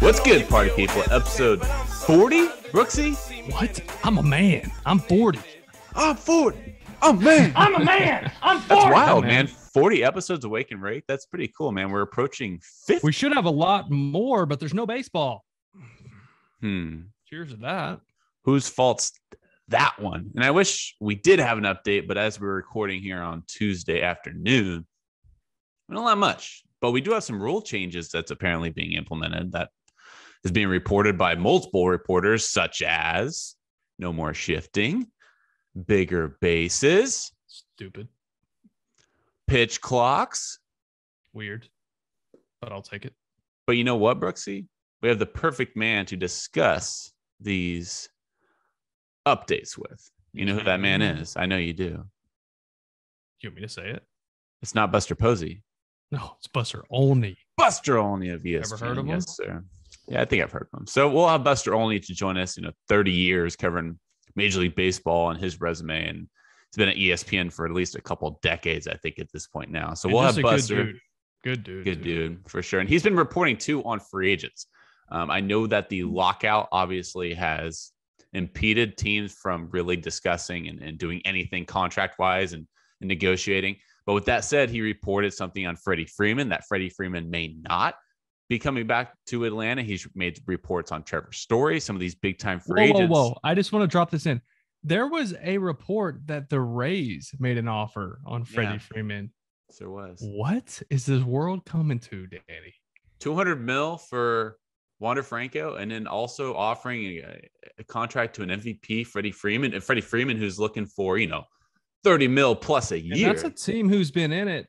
What's good, party people? Episode 40? Brooksy? What? I'm a man. I'm 40. I'm 40. I'm a man. I'm a man. I'm 40. That's wild, man. 40 episodes of Wake and Rake. That's pretty cool, man. We're approaching 50. We should have a lot more, but there's no baseball. Cheers to that. Whose fault's that one? And I wish we did have an update, but as we're recording here on Tuesday afternoon, we don't have much. But we do have some rule changes that's apparently being implemented that is being reported by multiple reporters, such as no more shifting, bigger bases, stupid, pitch clocks. Weird, but I'll take it. But you know what, Brooksy? We have the perfect man to discuss these updates with. You know who that man is. I know you do. You want me to say it? It's not Buster Posey. No, it's Buster Olney. Buster Olney of ESPN. Ever heard of him? Yes, sir. Yeah, I think I've heard of him. So we'll have Buster Olney to join us. 30 years covering Major League Baseball and his resume, and he's been at ESPN for at least a couple decades, I think, at this point now. So we'll have Buster. Good dude, for sure. And he's been reporting too on free agents. I know that the lockout obviously has impeded teams from really discussing and doing anything contract-wise and negotiating. But with that said, he reported something on Freddie Freeman that Freddie Freeman may not be coming back to Atlanta. He's made reports on Trevor Story, some of these big-time free agents. Whoa. I just want to drop this in. There was a report that the Rays made an offer on Freddie Freeman. Yes, there was. What is this world coming to, Danny? $200 million for Wander Franco, and then also offering a contract to an MVP, Freddie Freeman, and Freddie Freeman, who's looking for, $30 million plus a year. And that's a team who's been in it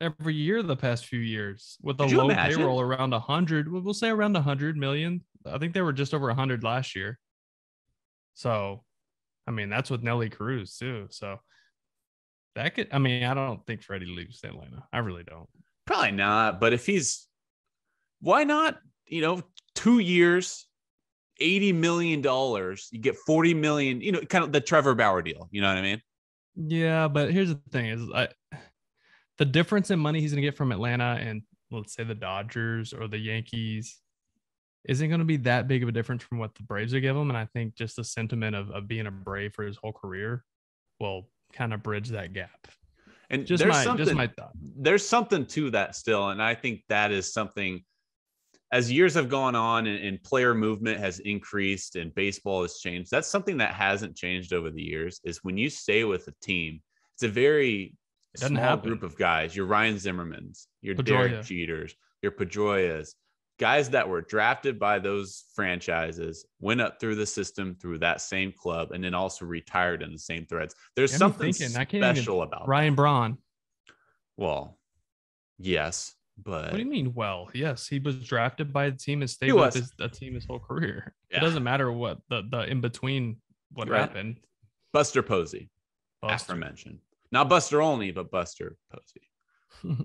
every year the past few years with a low payroll around 100. We'll say around 100 million. I think they were just over 100 last year. So, that's with Nelly Cruz too. So that could, I don't think Freddie leaves Atlanta. I really don't. Probably not. But if he's, why not? 2 years, $80 million, you get $40 million, kind of the Trevor Bauer deal. You know what I mean? Yeah, but here's the thing is the difference in money he's going to get from Atlanta and let's say the Dodgers or the Yankees isn't going to be that big of a difference from what the Braves are giving him. And I think just the sentiment of being a Brave for his whole career will kind of bridge that gap. And just my thought. There's something to that still. And I think that is something. As years have gone on and player movement has increased and baseball has changed, that's something that hasn't changed over the years is when you stay with a team, it's a very small group of guys. Your Ryan Zimmermans, your Derek Jeters, your Pedroias, guys that were drafted by those franchises, went up through the system through that same club, and then also retired in the same threads. There's something special about Ryan Braun. Well, yes. But what do you mean? Well, yes, he was drafted by a team and stayed with a team his whole career. Yeah. It doesn't matter what the in between what happened. Buster Posey, aforementioned, not Buster Olney, but Buster Posey.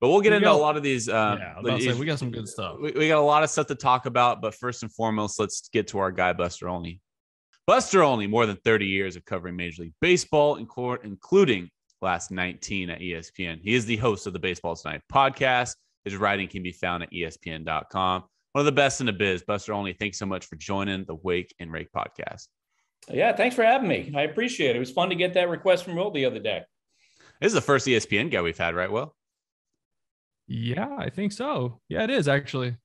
But we'll get into a lot of these. We got some good stuff. We got a lot of stuff to talk about. But first and foremost, let's get to our guy Buster Olney. Buster Olney, more than 30 years of covering Major League Baseball, including last 19 at ESPN. He is the host of the Baseball Tonight podcast. His writing can be found at ESPN.com. One of the best in the biz. Buster Olney, thanks so much for joining the Wake and Rake podcast. Yeah, thanks for having me. I appreciate it. It was fun to get that request from Will the other day. This is the first ESPN guy we've had, right, Will? Yeah, I think so. Yeah, it is, actually.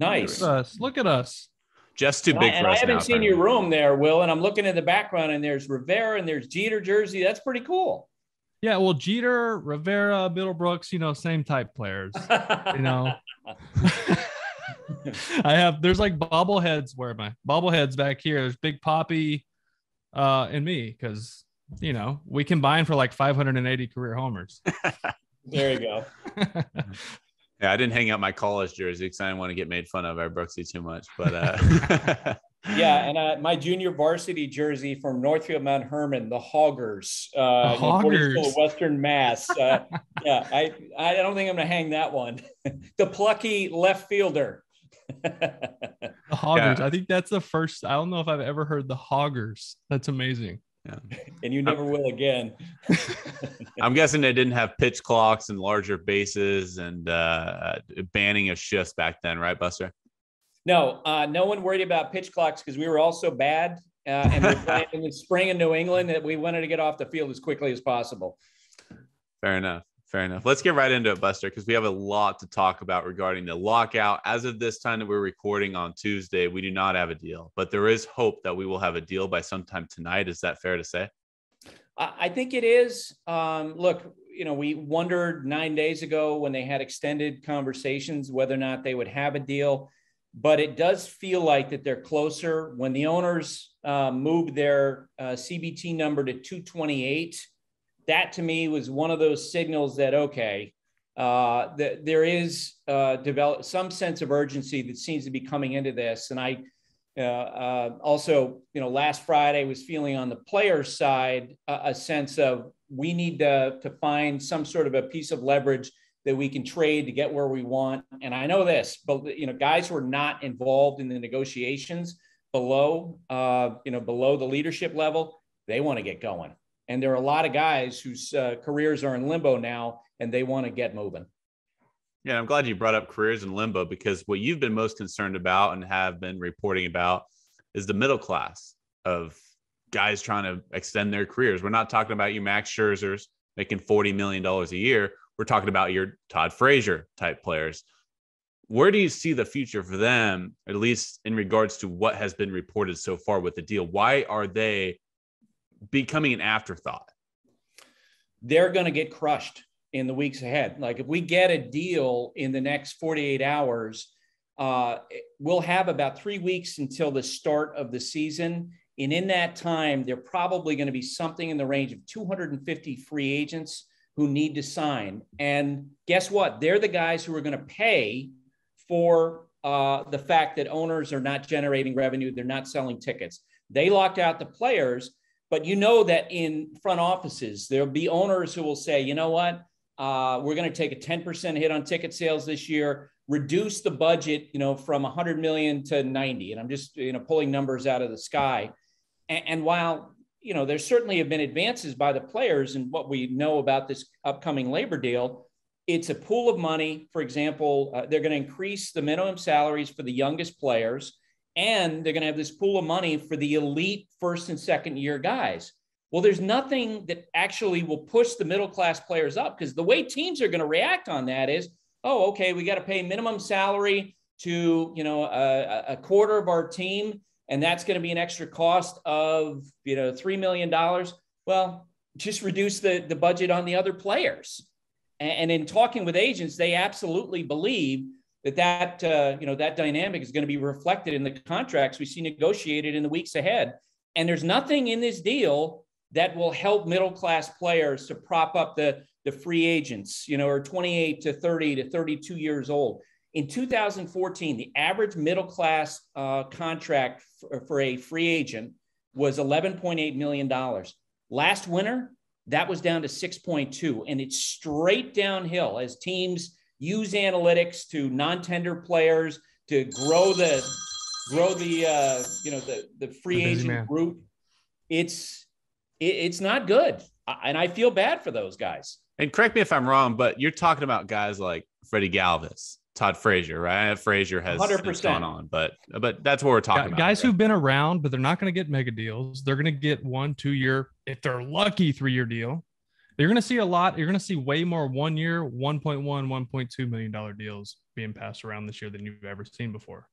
Nice. Look at us. Just too big for us. I haven't seen your room there, Will, and I'm looking in the background, and there's Rivera, and there's Jeter jersey. That's pretty cool. Yeah, well, Jeter, Rivera, Middlebrooks, same type players, there's like bobbleheads. Where am I? Bobbleheads back here. There's Big Poppy and me because, we combine for like 580 career homers. There you go. Yeah, I didn't hang out my college jersey because I didn't want to get made fun of by Brooksy too much. But yeah, and my junior varsity jersey from Northfield Mount Hermon, the Hoggers, Western Mass. Yeah, I don't think I'm going to hang that one. The plucky left fielder. The Hoggers. Yeah. I think that's the first. I don't know if I've ever heard the Hoggers. That's amazing. Yeah. And you never will again. I'm guessing they didn't have pitch clocks and larger bases and banning of shifts back then, right, Buster? No, no one worried about pitch clocks because we were all so bad and we're playing in the spring in New England that we wanted to get off the field as quickly as possible. Fair enough. Fair enough. Let's get right into it, Buster, because we have a lot to talk about regarding the lockout. As of this time that we're recording on Tuesday, we do not have a deal, but there is hope that we will have a deal by sometime tonight. Is that fair to say? I think it is. Look, you know, we wondered 9 days ago when they had extended conversations whether or not they would have a deal, but it does feel like that they're closer. When the owners moved their CBT number to 228, that to me was one of those signals that, okay, that there is some sense of urgency that seems to be coming into this. And I also, you know, last Friday was feeling on the player's side a sense of we need to find some sort of a piece of leverage that we can trade to get where we want. And I know this, but, you know, guys who are not involved in the negotiations below, you know, below the leadership level, they want to get going. And there are a lot of guys whose careers are in limbo now, and they want to get moving. Yeah, I'm glad you brought up careers in limbo, because what you've been most concerned about and have been reporting about is the middle class of guys trying to extend their careers. We're not talking about you Max Scherzers making $40 million a year. We're talking about your Todd Frazier type players. Where do you see the future for them, at least in regards to what has been reported so far with the deal? Why are they becoming an afterthought? They're going to get crushed in the weeks ahead. Like if we get a deal in the next 48 hours, we'll have about 3 weeks until the start of the season. And in that time, they're probably going to be something in the range of 250 free agents who need to sign. And guess what? They're the guys who are going to pay for the fact that owners are not generating revenue. They're not selling tickets. They locked out the players. But you know that in front offices, there'll be owners who will say, you know what, we're going to take a 10% hit on ticket sales this year, reduce the budget, you know, from 100 million to 90. And I'm just, you know, pulling numbers out of the sky. And while, you know, there certainly have been advances by the players in what we know about this upcoming labor deal, it's a pool of money. For example, they're going to increase the minimum salaries for the youngest players. And they're going to have this pool of money for the elite first and second year guys. Well, there's nothing that actually will push the middle class players up, because the way teams are going to react on that is, oh, okay, we got to pay minimum salary to, you know, a quarter of our team. And that's going to be an extra cost of, you know, $3 million. Well, just reduce the budget on the other players. And in talking with agents, they absolutely believe that you know, that dynamic is going to be reflected in the contracts we see negotiated in the weeks ahead. And there's nothing in this deal that will help middle-class players to prop up the free agents, you know, or 28 to 30 to 32 years old. In 2014, the average middle-class contract for a free agent was $11.8 million. Last winter, that was down to 6.2, and it's straight downhill as teams use analytics to non-tender players to grow the you know, the free agent group. It's not good, and I feel bad for those guys. And correct me if I'm wrong, but you're talking about guys like Freddie Galvis, Todd Frazier, right? Frazier has 100% gone on, but that's what we're talking about. Guys who've been around, but they're not going to get mega deals. They're going to get 1, 2 year, if they're lucky, 3 year deal. You're going to see a lot. You're going to see way more 1 year, $1.1, $1.2 million deals being passed around this year than you've ever seen before.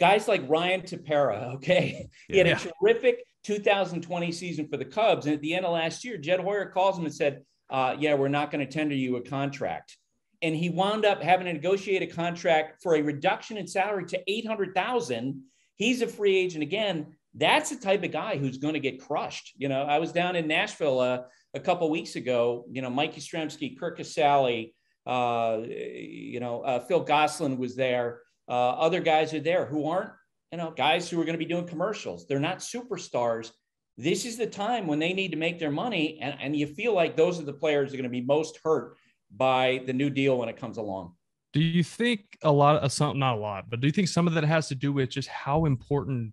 Guys like Ryan Tepera, okay? Yeah. He had a terrific 2020 season for the Cubs. And at the end of last year, Jed Hoyer calls him and said, yeah, we're not going to tender you a contract. And he wound up having to negotiate a contract for a reduction in salary to $800,000. He's a free agent again. That's the type of guy who's going to get crushed. You know, I was down in Nashville a couple of weeks ago. You know, Mike Yastrzemski, Kirk Casale, you know, Phil Gosselin was there. Other guys are there who aren't, you know, guys who are going to be doing commercials. They're not superstars. This is the time when they need to make their money. And you feel like those are the players that are going to be most hurt by the new deal when it comes along. Do you think a lot of something, not a lot, but do you think some of that has to do with just how important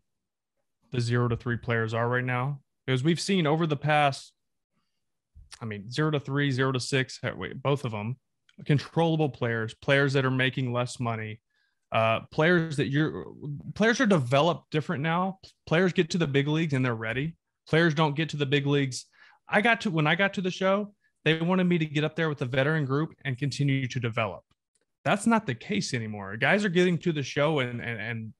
the 0 to 3 players are right now Because we've seen over the past, 0-3, 0-6, both of them, controllable players, players that are making less money, players are developed different now. Players get to the big leagues and they're ready. Players don't get to the big leagues. When I got to the show, they wanted me to get up there with the veteran group and continue to develop. That's not the case anymore. Guys are getting to the show and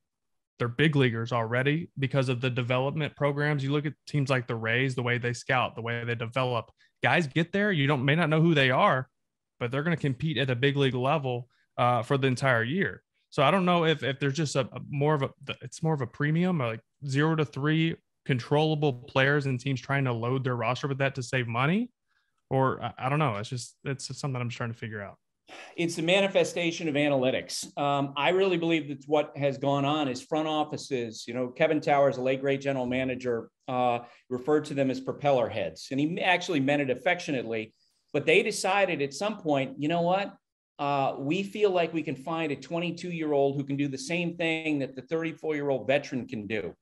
they're big leaguers already because of the development programs. You look at teams like the Rays, the way they scout, the way they develop. Guys get there. You may not know who they are, but they're going to compete at a big league level for the entire year. So I don't know if there's just it's more of a premium, like 0-3 controllable players and teams trying to load their roster with that to save money, or I don't know. It's just something I'm trying to figure out. It's a manifestation of analytics. I really believe that what has gone on is front offices. Kevin Towers, a late great general manager, referred to them as propeller heads, and he actually meant it affectionately. But they decided at some point, you know what? We feel like we can find a 22-year-old who can do the same thing that the 34-year-old veteran can do.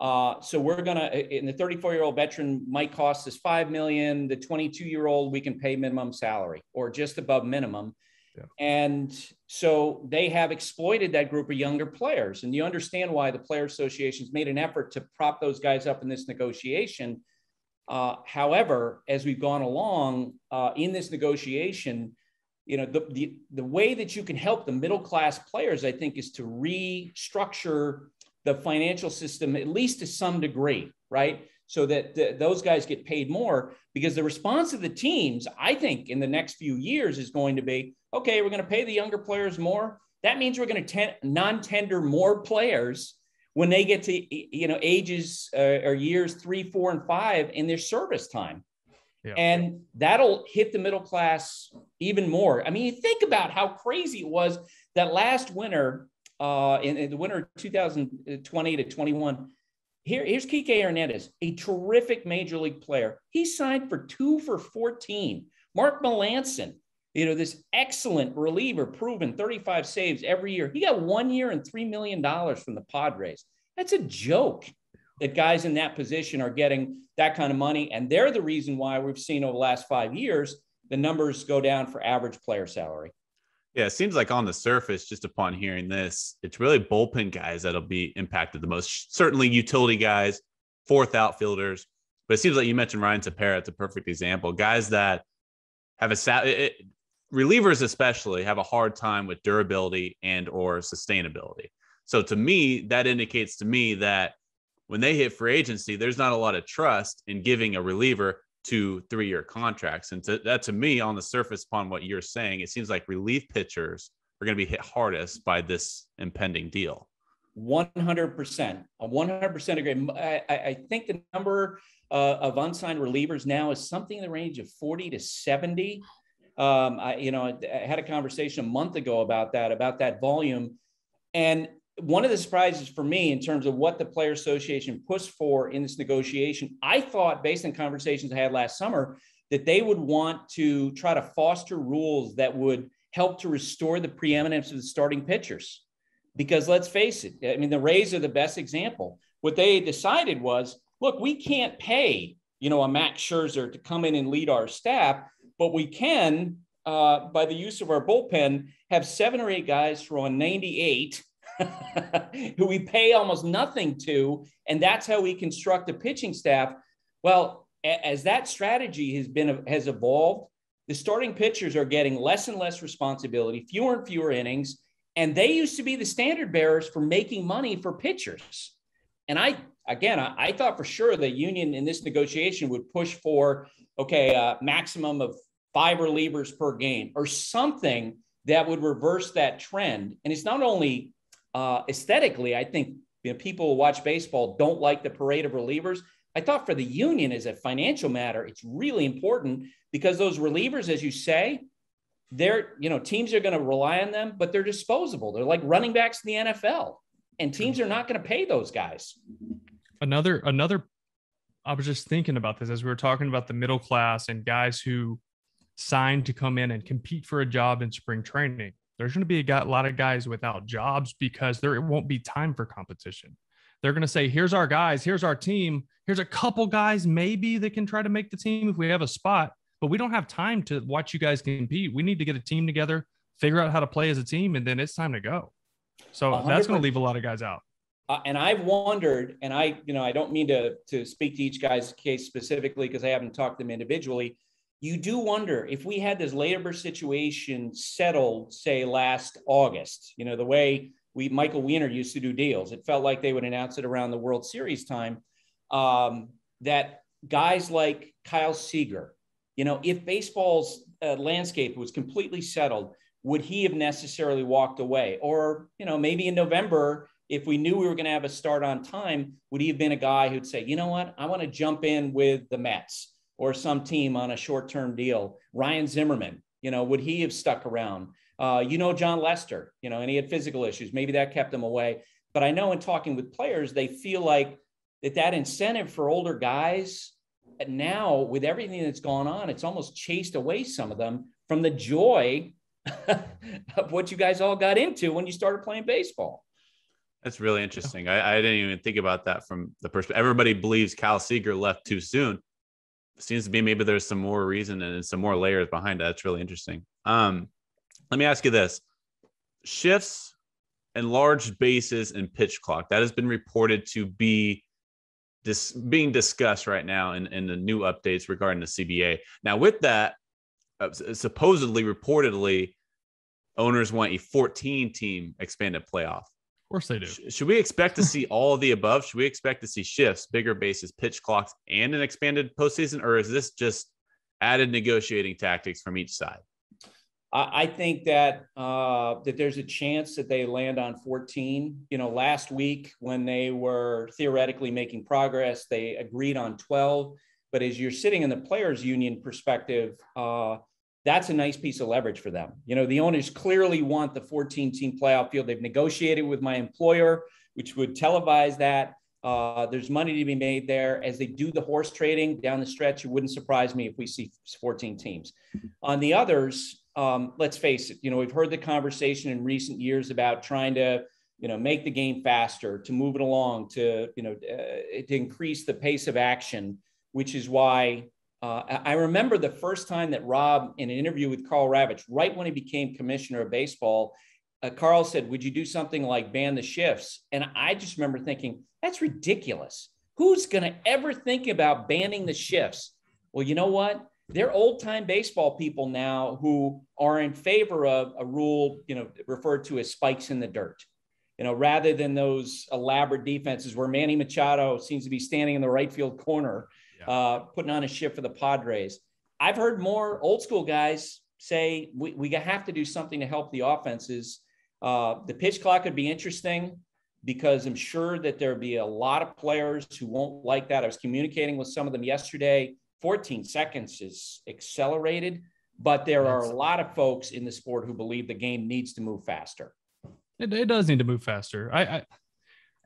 So we're going to, and the 34-year-old veteran might cost us $5 million. The 22-year-old, we can pay minimum salary or just above minimum. Yeah. And so they have exploited that group of younger players. And you understand why the Player Association's made an effort to prop those guys up in this negotiation. However, as we've gone along in this negotiation, the way that you can help the middle-class players, I think, is to restructure the financial system, at least to some degree, right? So that those guys get paid more, because the response of the teams, I think, in the next few years is going to be, okay, we're going to pay the younger players more. That means we're going to non-tender more players when they get to, ages or years 3, 4, and 5 in their service time. Yeah. And that'll hit the middle class even more. You think about how crazy it was that last winter, in the winter of 2020 to 2021, here's Kike Hernandez, a terrific major league player. He signed for 2 for $14. Mark Melancon, this excellent reliever, proven 35 saves every year. He got 1 year and $3 million from the Padres. That's a joke that guys in that position are getting that kind of money. And they're the reason why we've seen over the last 5 years, the numbers go down for average player salary. Yeah, it seems like on the surface, just upon hearing this, it's really bullpen guys that'll be impacted the most. Certainly utility guys, fourth outfielders. But it seems like you mentioned Ryan Tepera. It's a perfect example. Guys that have relievers especially have a hard time with durability and or sustainability. So to me, that indicates to me that when they hit free agency, there's not a lot of trust in giving a reliever 2 3-year contracts. And that to me, on the surface, upon what you're saying, it seems like relief pitchers are going to be hit hardest by this impending deal. 100%. I 100% agree. I think the number of unsigned relievers now is something in the range of 40 to 70. I had a conversation a month ago about that volume. And one of the surprises for me in terms of what the Player Association pushed for in this negotiation, I thought, based on conversations I had last summer, that they would want to try to foster rules that would help to restore the preeminence of the starting pitchers. Because let's face it, the Rays are the best example. What they decided was, look, we can't pay, a Max Scherzer to come in and lead our staff, but we can, by the use of our bullpen, have 7 or 8 guys throwing 98 who we pay almost nothing to, and that's how we construct a pitching staff. Well, as that strategy has evolved, the starting pitchers are getting less and less responsibility, fewer and fewer innings, and they used to be the standard bearers for making money for pitchers. And I thought for sure the union in this negotiation would push for, okay, maximum of 5 relievers per game or something that would reverse that trend. And it's not only aesthetically, I think people who watch baseball don't like the parade of relievers. I thought for the union, as a financial matter, it's really important, because those relievers, as you say, teams are going to rely on them, but they're disposable. They're like running backs in the NFL, and teams are not going to pay those guys. Another, I was just thinking about this as we were talking about the middle class and guys who signed to come in and compete for a job in spring training. There's going to be a lot of guys without jobs because there won't be time for competition. They're going to say, here's our guys, here's our team. Here's a couple guys maybe that can try to make the team if we have a spot, but we don't have time to watch you guys compete. We need to get a team together, figure out how to play as a team, and then it's time to go. So 100%. That's going to leave a lot of guys out. And I've wondered, and I don't mean to speak to each guy's case specifically because I haven't talked to them individually. You do wonder if we had this labor situation settled, say last August, the way Michael Wiener used to do deals, it felt like they would announce it around the World Series time, that guys like Kyle Seager, if baseball's landscape was completely settled, would he have necessarily walked away? Or, maybe in November, if we knew we were going to have a start on time, would he have been a guy who'd say, you know what, I want to jump in with the Mets or some team on a short-term deal? Ryan Zimmerman, would he have stuck around? John Lester, and he had physical issues. Maybe that kept him away. But I know in talking with players, they feel like that incentive for older guys now, with everything that's gone on, it's almost chased away some of them from the joy of what you guys all got into when you started playing baseball. That's really interesting. I didn't even think about that from the perspective. Everybody believes Kyle Seager left too soon. Seems to be maybe there's some more reason and some more layers behind it. That's really interesting. Let me ask you this. Shifts and large bases and pitch clock, that has been reported to be being discussed right now in the new updates regarding the CBA. Now with that, supposedly, reportedly, owners want a 14-team expanded playoff. Of course they do. Should we expect to see all of the above? Should we expect to see shifts, bigger bases, pitch clocks, and an expanded postseason? Or is this just added negotiating tactics from each side? I think that there's a chance that they land on 14. Last week when they were theoretically making progress, they agreed on 12. But as you're sitting in the players' union perspective, that's a nice piece of leverage for them. The owners clearly want the 14-team playoff field. They've negotiated with my employer, which would televise that. There's money to be made there. As they do the horse trading down the stretch, it wouldn't surprise me if we see 14 teams. On the others, let's face it, we've heard the conversation in recent years about trying to, make the game faster, to move it along, to, to increase the pace of action, which is why I remember the first time that Rob, in an interview with Carl Ravitch, right when he became commissioner of baseball, Carl said, would you do something like ban the shifts? And I just remember thinking, that's ridiculous. Who's going to ever think about banning the shifts? Well, you know what? They're old-time baseball people now who are in favor of a rule, referred to as spikes in the dirt, rather than those elaborate defenses where Manny Machado seems to be standing in the right field corner, putting on a shift for the Padres. I've heard more old school guys say we have to do something to help the offenses. The pitch clock would be interesting because I'm sure that there'd be a lot of players who won't like that. I was communicating with some of them yesterday. 14 seconds is accelerated, but there are a lot of folks in the sport who believe the game needs to move faster. It does need to move faster.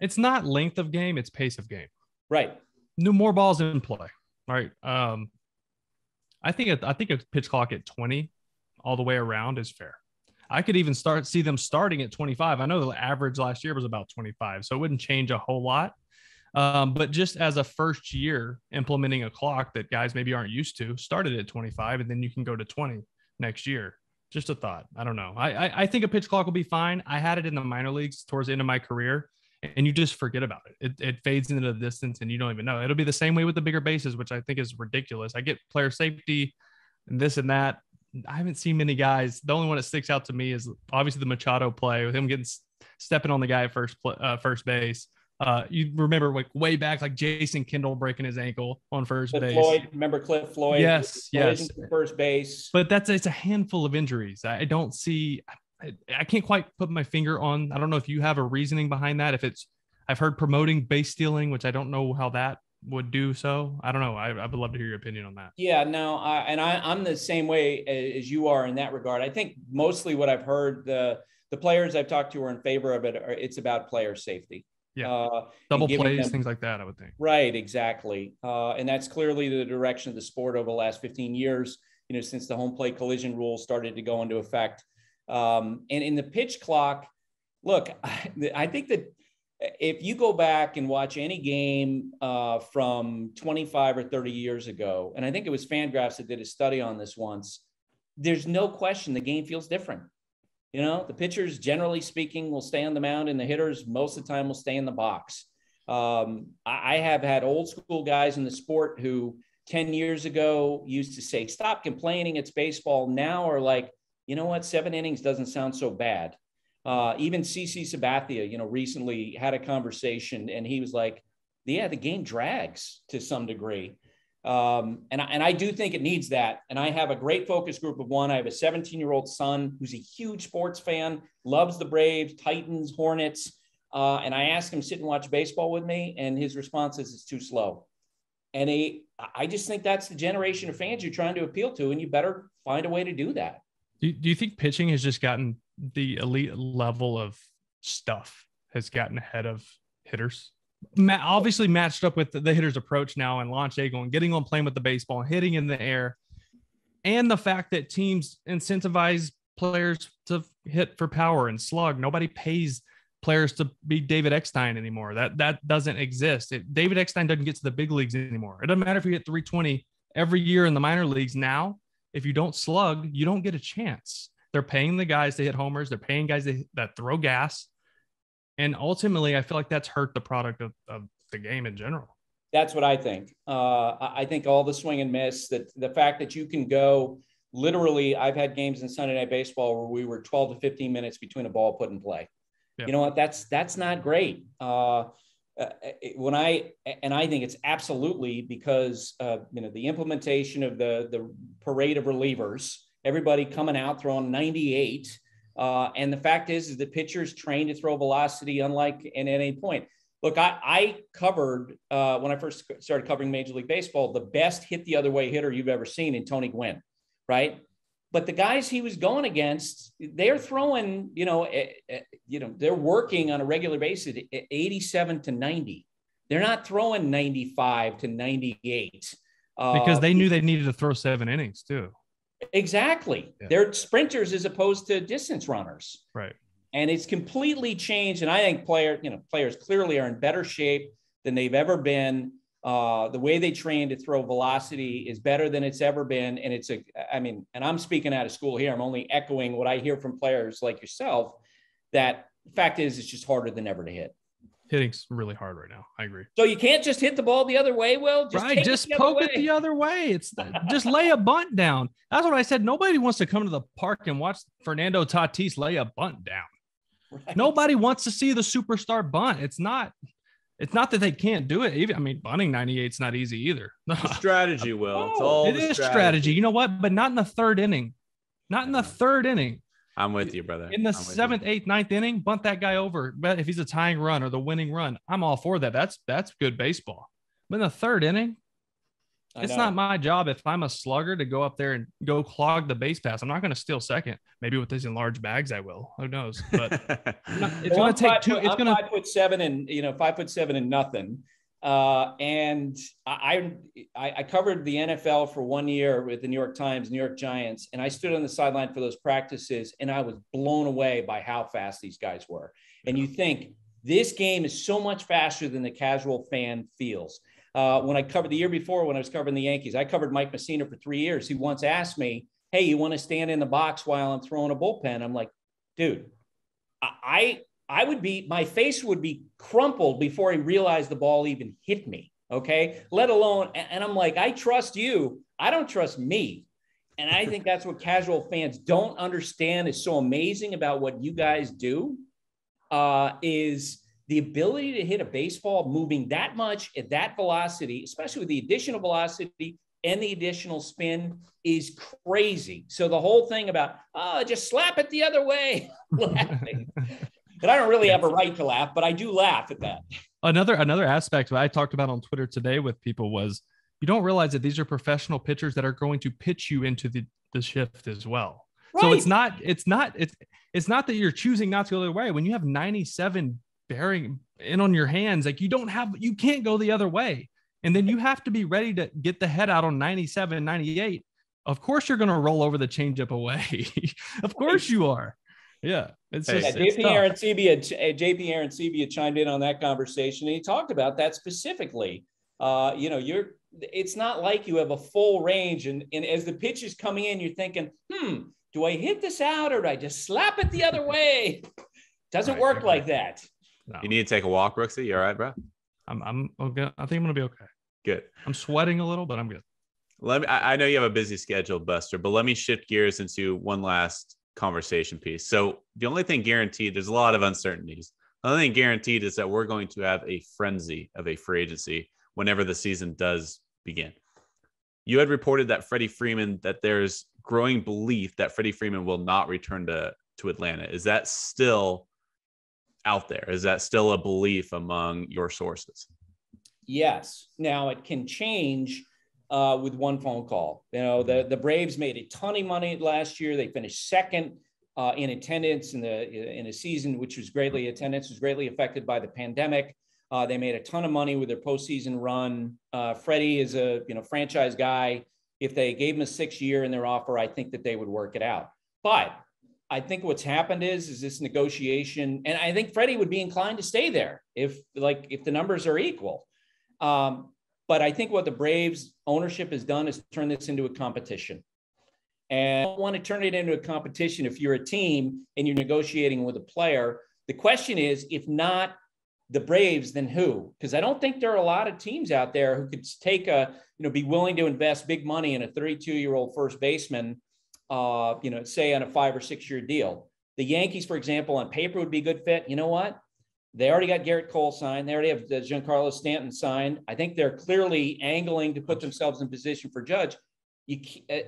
It's not length of game, it's pace of game. Right. New more balls in play. All right. I think a pitch clock at 20 all the way around is fair. I could even see them starting at 25. I know the average last year was about 25, so it wouldn't change a whole lot. But just as a first year, implementing a clock that guys maybe aren't used to, started at 25, and then you can go to 20 next year. Just a thought. I don't know. I think a pitch clock will be fine. I had it in the minor leagues towards the end of my career, and you just forget about it. It fades into the distance, and you don't even know. It'll be the same way with the bigger bases, which I think is ridiculous. I get player safety and this and that. I haven't seen many guys. The only one that sticks out to me is obviously the Machado play with him stepping on the guy at first base. You remember way back, like Jason Kendall breaking his ankle on first base. Floyd, remember Cliff Floyd? Yes. First base. But it's a handful of injuries. I don't see. I can't quite put my finger on. I don't know if you have a reasoning behind that. If it's, I've heard promoting base stealing, which I don't know how that would do so. I don't know. I would love to hear your opinion on that. Yeah, no. I'm the same way as you are in that regard. I think mostly what I've heard, the players I've talked to are in favor of it. It's about player safety. Yeah. Double plays, things like that, I would think. Right, exactly. And that's clearly the direction of the sport over the last 15 years, since the home plate collision rule started to go into effect. And in the pitch clock, look, I think that if you go back and watch any game from 25 or 30 years ago, and I think it was Fangraphs that did a study on this once, there's no question the game feels different. You know, the pitchers, generally speaking, will stay on the mound, and the hitters most of the time will stay in the box. I have had old school guys in the sport who 10 years ago used to say, stop complaining, it's baseball. Now are like, you know what, 7 innings doesn't sound so bad. Even CC Sabathia, you know, recently had a conversation, and he was like, yeah, the game drags to some degree. And I do think it needs that. And I have a great focus group of one. I have a 17-year-old son who's a huge sports fan, loves the Braves, Titans, Hornets. And I asked him, sit and watch baseball with me. And his response is, it's too slow. And I just think that's the generation of fans you're trying to appeal to. And you better find a way to do that. Do you think pitching has just gotten the elite level of stuff has gotten ahead of hitters? Obviously matched up with the hitter's approach now and launch angle and getting on playing with the baseball, hitting in the air, and the fact that teams incentivize players to hit for power and slug. Nobody pays players to be David Eckstein anymore. That doesn't exist. David Eckstein doesn't get to the big leagues anymore. It doesn't matter if you hit 320 every year in the minor leagues now. If you don't slug, you don't get a chance. They're paying the guys to hit homers. They're paying guys that throw gas. And ultimately, I feel like that's hurt the product of the game in general. That's what I think. I think all the swing and miss, that the fact that you can go literally, I've had games in Sunday Night Baseball where we were 12 to 15 minutes between a ball put in play. Yeah. You know what? That's not great. I think it's absolutely because, you know, the implementation of the parade of relievers, everybody coming out throwing 98. And the fact is the pitchers trained to throw velocity, unlike at any point. Look, I covered, when I first started covering Major League Baseball, the best hit the other way hitter you've ever seen in Tony Gwynn, right? But the guys he was going against, they're throwing, they're working on a regular basis at 87 to 90. They're not throwing 95 to 98. Because they knew they needed to throw 7 innings too. Exactly. Yeah. They're sprinters as opposed to distance runners. Right. And it's completely changed. And I think players clearly are in better shape than they've ever been. The way they train to throw velocity is better than it's ever been. And and I'm speaking out of school here. I'm only echoing what I hear from players like yourself, that the fact is it's just harder than ever to hit. Hitting's really hard right now. I agree. So you can't just hit the ball the other way, Will. Just poke it the other way. Just lay a bunt down. That's what I said. Nobody wants to come to the park and watch Fernando Tatis lay a bunt down. Right. Nobody wants to see the superstar bunt. It's not that they can't do it. Even, bunting 98 is not easy either. It's strategy, Will. Oh, it's all strategy. You know what? But not in the third inning. Not in the third inning. I'm with you, brother. In the 7th, 8th, 9th inning, bunt that guy over. But if he's a tying run or the winning run, I'm all for that. That's good baseball. But in the 3rd inning, it's not my job if I'm a slugger to go up there and go clog the base pass. I'm not going to steal 2nd. Maybe with these enlarged bags, I will. Who knows? But it's going to take 2. It's going to 5'7" and 5'7" and nothing. And I covered the NFL for 1 year with the New York Times, New York Giants, and I stood on the sideline for those practices, and I was blown away by how fast these guys were. And you think this game is so much faster than the casual fan feels. When I covered the year before, when I was covering the Yankees, I covered Mike Mussina for 3 years. He once asked me, hey, you want to stand in the box while I'm throwing a bullpen? I'm like, dude, I would be, my face would be crumpled before he realized the ball even hit me. Okay. Let alone, and I'm like, I trust you. I don't trust me. And I think that's what casual fans don't understand is so amazing about what you guys do, is the ability to hit a baseball moving that much at that velocity, especially with the additional velocity and the additional spin, is crazy. So the whole thing about, just slap it the other way. And I don't really have a right to laugh, but I do laugh at that. Another aspect that I talked about on Twitter today with people was you don't realize that these are professional pitchers that are going to pitch you into the shift as well. Right. So it's not that you're choosing not to go the other way. When you have 97 bearing in on your hands, like you can't go the other way. And then you have to be ready to get the head out on 97, 98. Of course, you're going to roll over the changeup away. Of course you are. Yeah. It's just, yeah, JP Arancibia chimed in on that conversation, and he talked about that specifically. It's not like you have a full range, and as the pitch is coming in, you're thinking, do I hit this out or do I just slap it the other way? Doesn't work like that. No. You need to take a walk, Brooksy. You all right, bro? I'm okay. I think I'm gonna be okay. Good. I'm sweating a little, but I'm good. I know you have a busy schedule, Buster, but let me shift gears into one last conversation piece. So the only thing guaranteed, there's a lot of uncertainties. The only thing guaranteed is that we're going to have a frenzy of a free agency whenever the season does begin. You had reported that there's growing belief that Freddie Freeman will not return to Atlanta. Is that still out there? Is that still a belief among your sources? Yes. Now it can change with one phone call. The Braves made a ton of money last year. They finished second in attendance in a season which was greatly affected by the pandemic. They made a ton of money with their postseason run. Freddie is a franchise guy. If they gave him a 6-year in their offer, I think that they would work it out. But I think what's happened is this negotiation, and I think Freddie would be inclined to stay there if the numbers are equal. But I think what the Braves ownership has done is turn this into a competition. And I don't want to turn it into a competition if you're a team and you're negotiating with a player. The question is, if not the Braves, then who? Because I don't think there are a lot of teams out there who could be willing to invest big money in a 32-year-old first baseman, say on a 5 or 6-year deal. The Yankees, for example, on paper would be a good fit. You know what? They already got Garrett Cole signed. They already have Giancarlo Stanton signed. I think they're clearly angling to put themselves in position for Judge.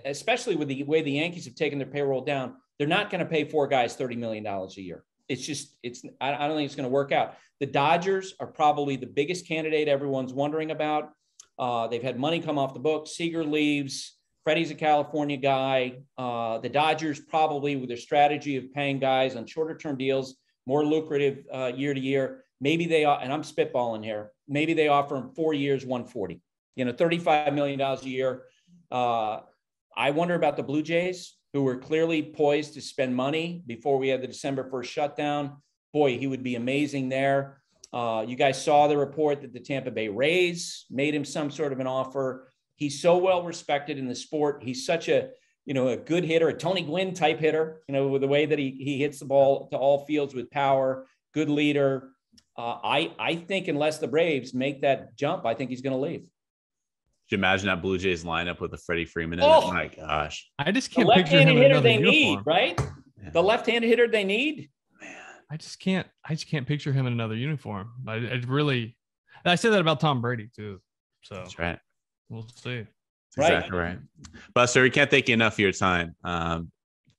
Especially with the way the Yankees have taken their payroll down, they're not going to pay 4 guys $30 million a year. I don't think it's going to work out. The Dodgers are probably the biggest candidate everyone's wondering about. They've had money come off the books. Seager leaves. Freddie's a California guy. The Dodgers probably, with their strategy of paying guys on shorter-term deals, more lucrative year to year, maybe they are, and I'm spitballing here, maybe they offer him 4 years, $140, $35 million a year. I wonder about the Blue Jays, who were clearly poised to spend money before we had the December 1st shutdown. Boy, he would be amazing there. You guys saw the report that the Tampa Bay Rays made him some sort of an offer. He's so well respected in the sport. He's such a good hitter, a Tony Gwynn type hitter, with the way that he hits the ball to all fields with power, good leader. I think unless the Braves make that jump, I think he's going to leave. Could you imagine that Blue Jays lineup with a Freddie Freeman in it? My gosh. I just can't picture him in another uniform. Right? Yeah. The left-handed hitter they need. Man, I just can't picture him in another uniform. I said that about Tom Brady too. So that's right. We'll see. Exactly right. Buster, we can't thank you enough for your time.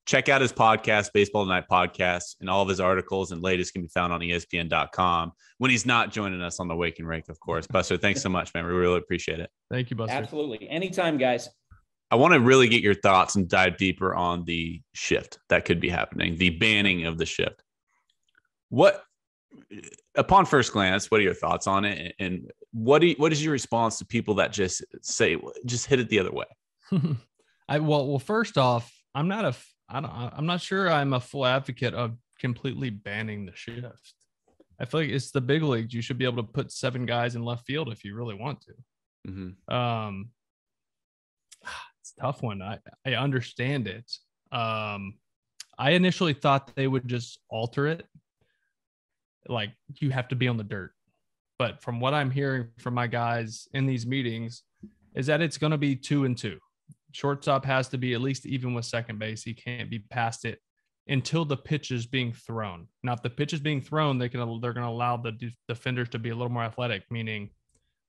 Check out his podcast, Baseball Tonight Podcast, and all of his articles and latest can be found on ESPN.com when he's not joining us on the Wake and Rake, of course. Buster, thanks so much, man. We really appreciate it. Thank you, Buster. Absolutely. Anytime, guys. I want to really get your thoughts and dive deeper on the shift that could be happening, the banning of the shift. Upon first glance, what are your thoughts on it, and what is your response to people that just say, just hit it the other way? First off, I'm not sure I'm a full advocate of completely banning the shift. I feel like it's the big leagues. You should be able to put 7 guys in left field if you really want to. Mm-hmm. It's a tough one. I understand it. I initially thought they would just alter it. Like, you have to be on the dirt. But from what I'm hearing from my guys in these meetings is that it's going to be 2 and 2. Shortstop has to be at least even with second base. He can't be past it until the pitch is being thrown. Now, if the pitch is being thrown, they're going to allow the defenders to be a little more athletic, meaning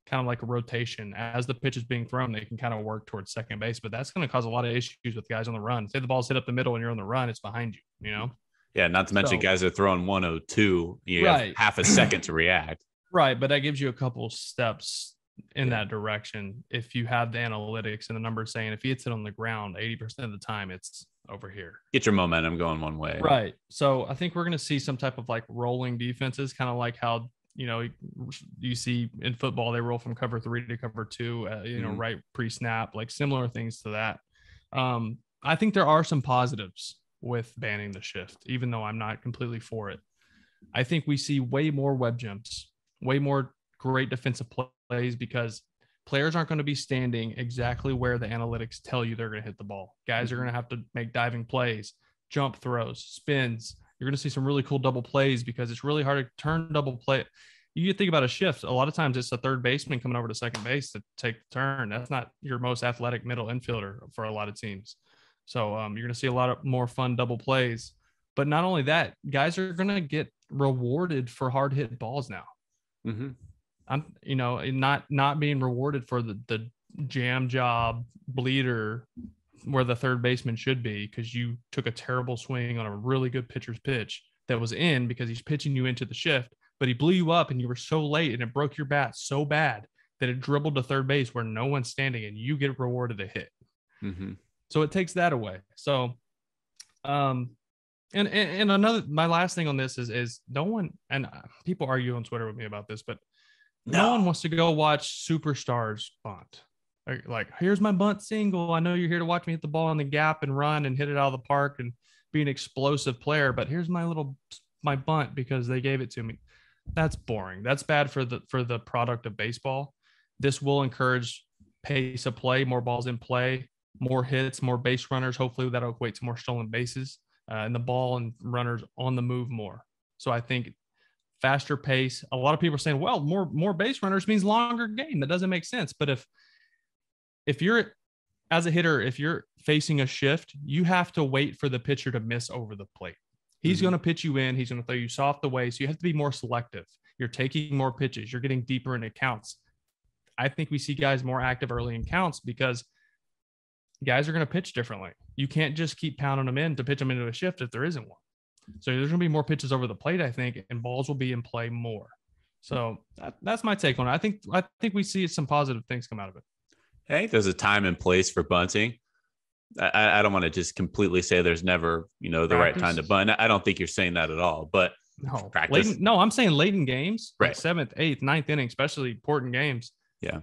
kind of like a rotation. As the pitch is being thrown, they can kind of work towards second base, but that's going to cause a lot of issues with guys on the run. Say the ball's hit up the middle and you're on the run, it's behind you, Yeah, not to mention guys are throwing 102. You have half a second to react. Right, but that gives you a couple steps in that direction. If you have the analytics and the numbers saying if he hits it on the ground 80% of the time, it's over here. Get your momentum going one way. Right. So I think we're going to see some type of like rolling defenses, kind of like how, you see in football, they roll from cover 3 to cover 2, mm-hmm. right pre-snap, like similar things to that. I think there are some positives with banning the shift, even though I'm not completely for it. I think we see way more web jumps, way more great defensive plays, because players aren't going to be standing exactly where the analytics tell you they're going to hit the ball. Guys are going to have to make diving plays, jump throws, spins. You're going to see some really cool double plays, because it's really hard to turn double play. You think about a shift. A lot of times it's the third baseman coming over to second base to take the turn. That's not your most athletic middle infielder for a lot of teams. So you're going to see a lot of more fun double plays. But not only that, guys are going to get rewarded for hard hit balls now. Mm-hmm. I'm, you know, not being rewarded for the jam job bleeder where the third baseman should be, because you took a terrible swing on a really good pitcher's pitch that was in, because he's pitching you into the shift, but he blew you up and you were so late and it broke your bat so bad that it dribbled to third base where no one's standing, and you get rewarded a hit. Mm-hmm. So it takes that away. So, and another, my last thing on this is no one, and people argue on Twitter with me about this, but no one wants to go watch superstars bunt. Like, here's my bunt single. I know you're here to watch me hit the ball in the gap and run and hit it out of the park and be an explosive player, but here's my bunt because they gave it to me. That's boring. That's bad for the product of baseball. This will encourage pace of play, more balls in play, more hits, more base runners. Hopefully that'll equate to more stolen bases and the ball and runners on the move more. So I think faster pace. A lot of people are saying, well, more base runners means longer game. That doesn't make sense. But if you're as a hitter, if you're facing a shift, you have to wait for the pitcher to miss over the plate. He's going to pitch you in. He's going to throw you soft away. So you have to be more selective. You're taking more pitches. You're getting deeper into counts. I think we see guys more active early in counts because guys are going to pitch differently. You can't just keep pounding them in to pitch them into a shift if there isn't one. So there's going to be more pitches over the plate, I think, and balls will be in play more. So that's my take on it. I think we see some positive things come out of it. I think there's a time and place for bunting. I don't want to just completely say there's never, the practice. Right time to bunt. I don't think you're saying that at all, but no, practice. I'm saying late in games, right. Like 7th, 8th, 9th inning, especially important games. Yeah.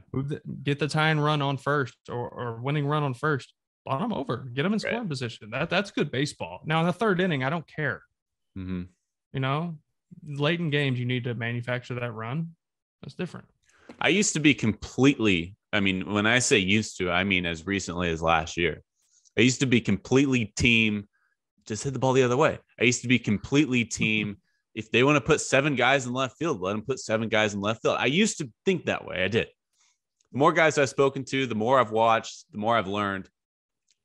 Get the tying run on first or winning run on first. Bottom over, get them in scoring position. That's good baseball. Now in the third inning, I don't care. Mm-hmm. Late in games, you need to manufacture that run. That's different. I used to be when I say used to, I mean as recently as last year. I used to be completely team, just hit the ball the other way. I used to be completely team. If they want to put 7 guys in left field, let them put 7 guys in left field. I used to think that way. I did. The more guys I've spoken to, the more I've watched, the more I've learned.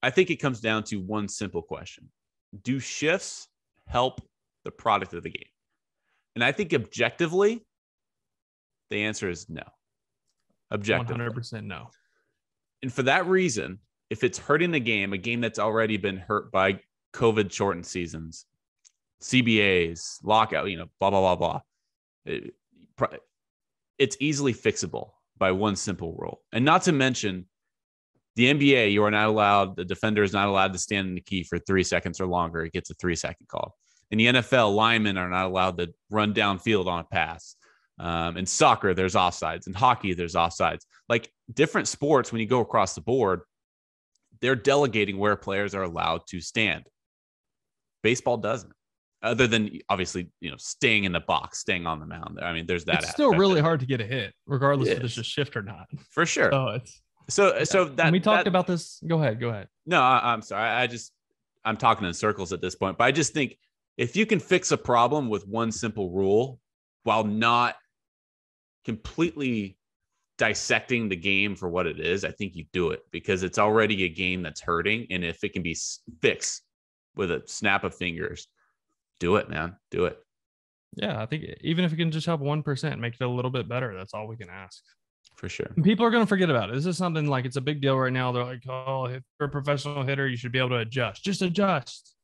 I think it comes down to one simple question. Do shifts help the product of the game? And I think objectively, the answer is no. Objectively. 100% no. And for that reason, if it's hurting the game, a game that's already been hurt by COVID shortened seasons, CBAs, lockout, blah, blah, blah, blah. It's easily fixable by one simple rule. And not to mention the NBA, the defender is not allowed to stand in the key for 3 seconds or longer. It gets a 3-second call. In the NFL, linemen are not allowed to run downfield on a pass. In soccer, there's offsides. In hockey, there's offsides. Like different sports, when you go across the board, they're delegating where players are allowed to stand. Baseball doesn't, other than obviously, staying in the box, staying on the mound. I mean, there's that. It's still really hard to get a hit, regardless if it's a shift or not. For sure. About this. Go ahead. No, I'm sorry. I'm talking in circles at this point, but I just think if you can fix a problem with one simple rule while not completely dissecting the game for what it is, I think you do it because it's already a game that's hurting. And if it can be fixed with a snap of fingers, do it, man. Do it. Yeah. I think even if it can just help 1%, make it a little bit better, that's all we can ask. For sure. People are going to forget about it. This is something like it's a big deal right now. They're like, oh, if you're a professional hitter, you should be able to adjust. Just adjust.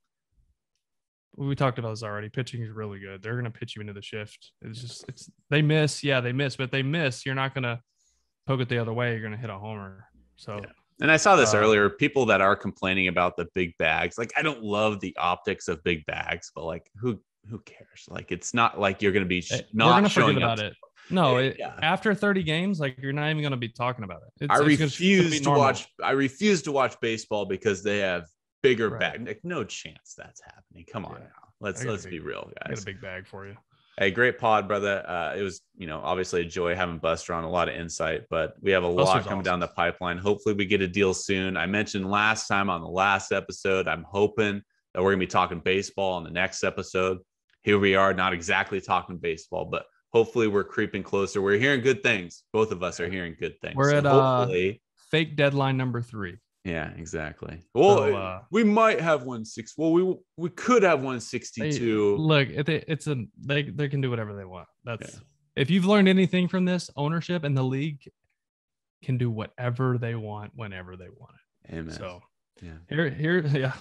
We talked about this already. Pitching is really good. They're going to pitch you into the shift. It's just, they miss. Yeah, they miss, but they miss. You're not going to poke it the other way. You're going to hit a homer. So, yeah. And I saw this earlier. People that are complaining about the big bags. Like, I don't love the optics of big bags, but like, who cares? Like, it's not like you're going to be not showing about it. No, after 30 games, like you're not even going to be talking about it. I refuse to watch baseball because they have bigger bag. Like, no chance that's happening. Come on now. Let's be real, guys. I got a big bag for you. Hey, great pod, brother. It was, obviously a joy having Buster on, a lot of insight, but we have a lot coming down the pipeline. Hopefully we get a deal soon. I mentioned last time on the last episode, I'm hoping that we're going to be talking baseball on the next episode. Here we are, not exactly talking baseball, but hopefully we're creeping closer. We're hearing good things. Both of us are hearing good things. We're at fake deadline number 3. Yeah, exactly. Well, so, we might have 160. Well, we could have 162. Look, they can do whatever they want. That's If you've learned anything from this, ownership and the league can do whatever they want whenever they want it. Amen. So here,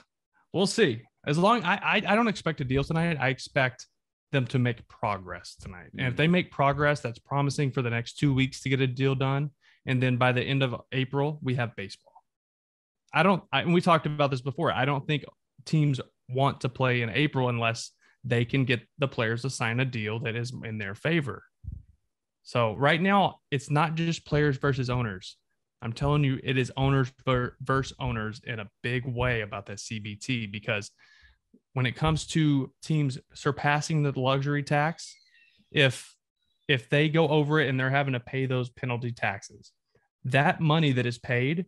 we'll see. As long I don't expect a deal tonight. I expect them to make progress tonight, and if they make progress, that's promising for the next 2 weeks to get a deal done. And then by the end of April, we have baseball. We talked about this before. I don't think teams want to play in April unless they can get the players to sign a deal that is in their favor. So right now, it's not just players versus owners. I'm telling you, it is owners versus owners in a big way about the CBT, because when it comes to teams surpassing the luxury tax, if they go over it and they're having to pay those penalty taxes, that money that is paid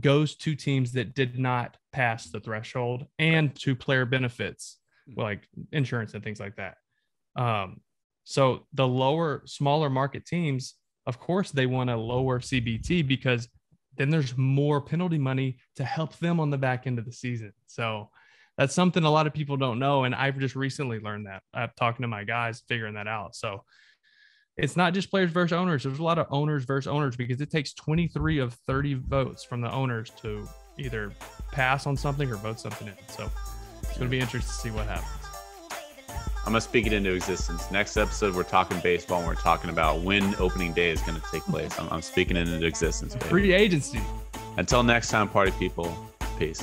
goes to teams that did not pass the threshold and to player benefits like insurance and things like that. So the smaller market teams, of course, they want a lower CBT because then there's more penalty money to help them on the back end of the season. So that's something a lot of people don't know. And I've just recently learned that. I'm talking to my guys, figuring that out. So it's not just players versus owners. There's a lot of owners versus owners, because it takes 23 of 30 votes from the owners to either pass on something or vote something in. So it's going to be interesting to see what happens. I'm going to speak it into existence. Next episode, we're talking baseball, and we're talking about when opening day is going to take place. I'm speaking it into existence. Baby. Free agency. Until next time, party people. Peace.